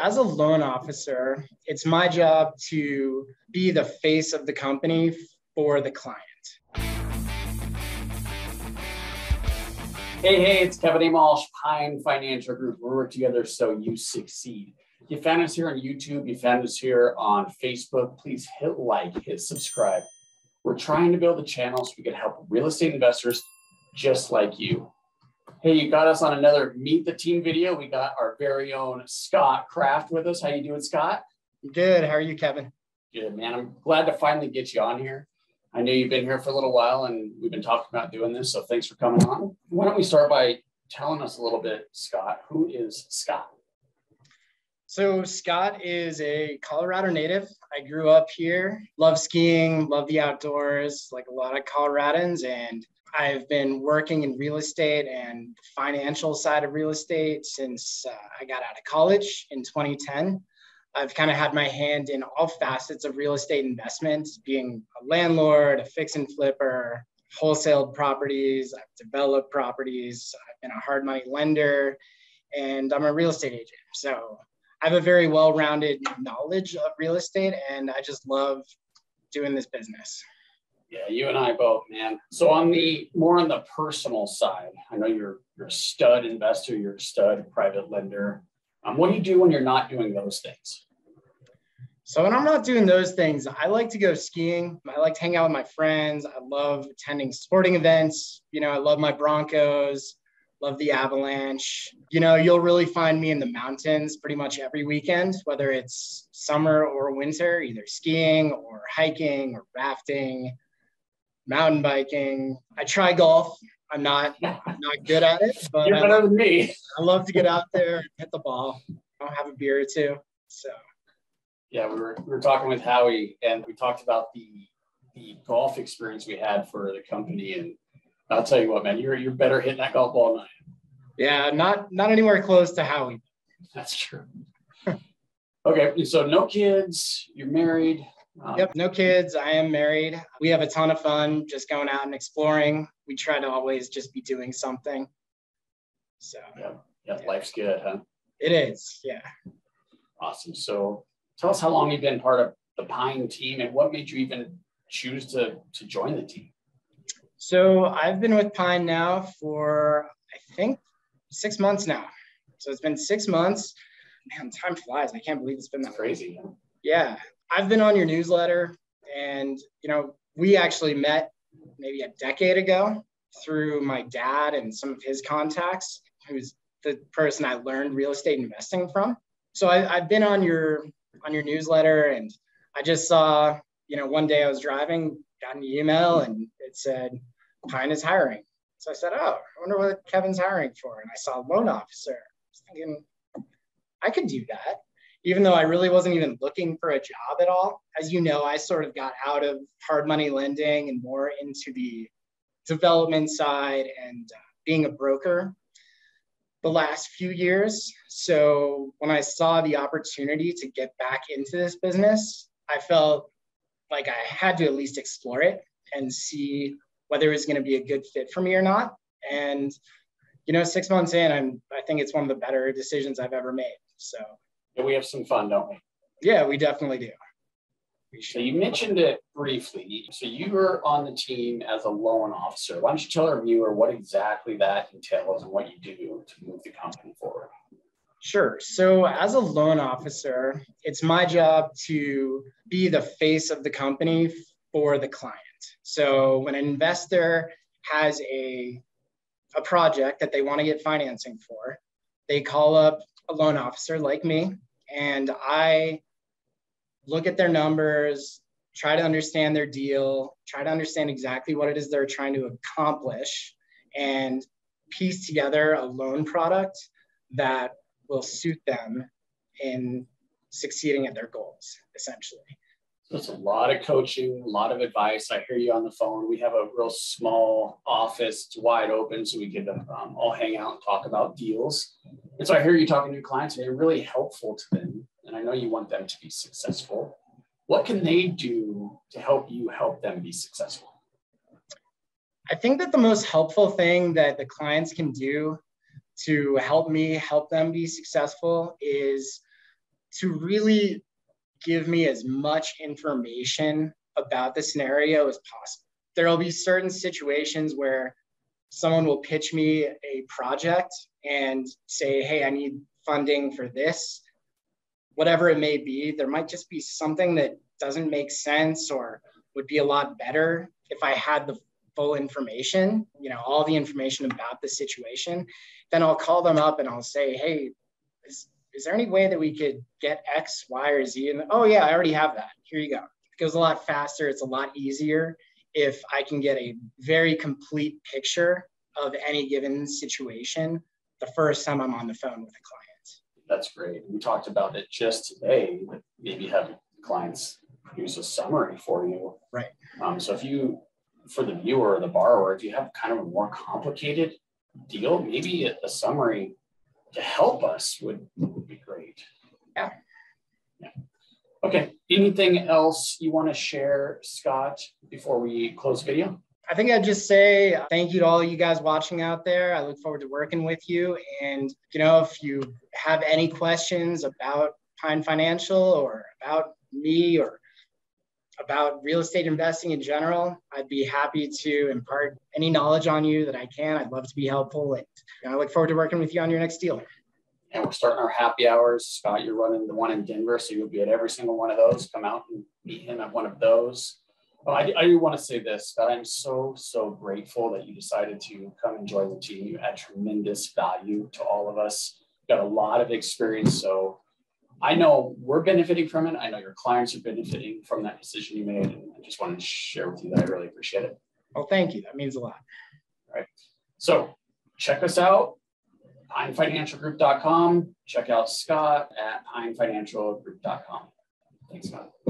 As a loan officer, it's my job to be the face of the company for the client. Hey, it's Kevin Amalsh, Pine Financial Group. We work together so you succeed. You found us here on YouTube. You found us here on Facebook. Please hit like, hit subscribe. We're trying to build a channel so we can help real estate investors just like you. Hey, you got us on another Meet the Team video. We got our very own Scott Craft with us. How you doing, Scott? Good. How are you, Kevin? Good, man. I'm glad to finally get you on here. I know you've been here for a little while, and we've been talking about doing this, so thanks for coming on. Why don't we start by telling us a little bit, Scott? Who is Scott? So Scott is a Colorado native. I grew up here, love skiing, love the outdoors, like a lot of Coloradans, and I've been working in real estate and financial side of real estate since I got out of college in 2010. I've kind of had my hand in all facets of real estate investments, being a landlord, a fix and flipper, wholesaled properties, I've developed properties, I've been a hard money lender, and I'm a real estate agent. So I have a very well-rounded knowledge of real estate, and I just love doing this business. Yeah, you and I both, man. So on the personal side, I know you're a stud investor, you're a stud private lender. What do you do when you're not doing those things? So when I'm not doing those things, I like to go skiing. I like to hang out with my friends. I love attending sporting events. You know, I love my Broncos, love the Avalanche. You know, you'll really find me in the mountains pretty much every weekend, whether it's summer or winter, either skiing or hiking or rafting. Mountain biking. I try golf. I'm not good at it, but you're better than me. I love to get out there and hit the ball. I don't have a beer or two. So yeah, we were talking with Howie, and we talked about the golf experience we had for the company. And I'll tell you what, man, you're better hitting that golf ball than I am. Yeah, not anywhere close to Howie. That's true. Okay, so no kids, you're married. Yep, no kids. I am married. We have a ton of fun just going out and exploring. We try to always just be doing something. So yeah, life's good, huh? It is, yeah. Awesome. So tell us how long you've been part of the Pine team and what made you even choose to join the team? So I've been with Pine now for, I think, 6 months now. So it's been 6 months. Man, time flies. I can't believe it's been that crazy. Long. Yeah. I've been on your newsletter, and, you know, we actually met maybe a decade ago through my dad and some of his contacts, who's the person I learned real estate investing from. So I've been on your newsletter, and I just saw, you know, one day I was driving, got an email, and it said, Pine is hiring. So I said, oh, I wonder what Kevin's hiring for. And I saw a loan officer. I was thinking, I could do that. Even though I really wasn't even looking for a job at all. As you know, I sort of got out of hard money lending and more into the development side and being a broker the last few years. So when I saw the opportunity to get back into this business, I felt like I had to at least explore it and see whether it was going to be a good fit for me or not. And, you know, 6 months in, I think it's one of the better decisions I've ever made. So. And we have some fun, don't we? Yeah, we definitely do. So you mentioned it briefly. So you were on the team as a loan officer. Why don't you tell our viewer what exactly that entails and what you do to move the company forward? Sure. So as a loan officer, it's my job to be the face of the company for the client. So when an investor has a project that they want to get financing for, they call up a loan officer like me, and I look at their numbers, try to understand their deal, try to understand exactly what it is they're trying to accomplish, and piece together a loan product that will suit them in succeeding at their goals, essentially. So it's a lot of coaching, a lot of advice. I hear you on the phone. We have a real small office. It's wide open, so we could all hang out and talk about deals. And so I hear you talking to your clients, and you're really helpful to them. And I know you want them to be successful. What can they do to help you help them be successful? I think that the most helpful thing that the clients can do to help me help them be successful is to really give me as much information about the scenario as possible. There'll be certain situations where someone will pitch me a project and say, hey, I need funding for this, whatever it may be. There might just be something that doesn't make sense or would be a lot better if I had the full information, you know, all the information about the situation. Then I'll call them up and I'll say, hey, is there any way that we could get X, Y, or Z? And oh yeah, I already have that. Here you go. It goes a lot faster. It's a lot easier if I can get a very complete picture of any given situation the first time I'm on the phone with a client. That's great. We talked about it just today, but maybe have clients produce a summary for you. Right. So if you, for the viewer or the borrower, if you have kind of a more complicated deal, maybe a summary to help us would be great. Yeah. Yeah. Okay. Anything else you want to share, Scott, before we close the video? I think I'd just say thank you to all you guys watching out there. I look forward to working with you. And, you know, if you have any questions about Pine Financial or about me or about real estate investing in general, I'd be happy to impart any knowledge on you that I can. I'd love to be helpful. And I look forward to working with you on your next deal. And we're starting our happy hours. Scott, you're running the one in Denver, so you'll be at every single one of those. Come out and meet him at one of those. Well, I do want to say this, Scott. I'm so, so grateful that you decided to come and join the team. You add tremendous value to all of us. You've got a lot of experience, so I know we're benefiting from it. I know your clients are benefiting from that decision you made, and I just wanted to share with you that I really appreciate it. Well, thank you. That means a lot. All right. So check us out, pinefinancialgroup.com. Check out Scott at pinefinancialgroup.com. Thanks, Scott.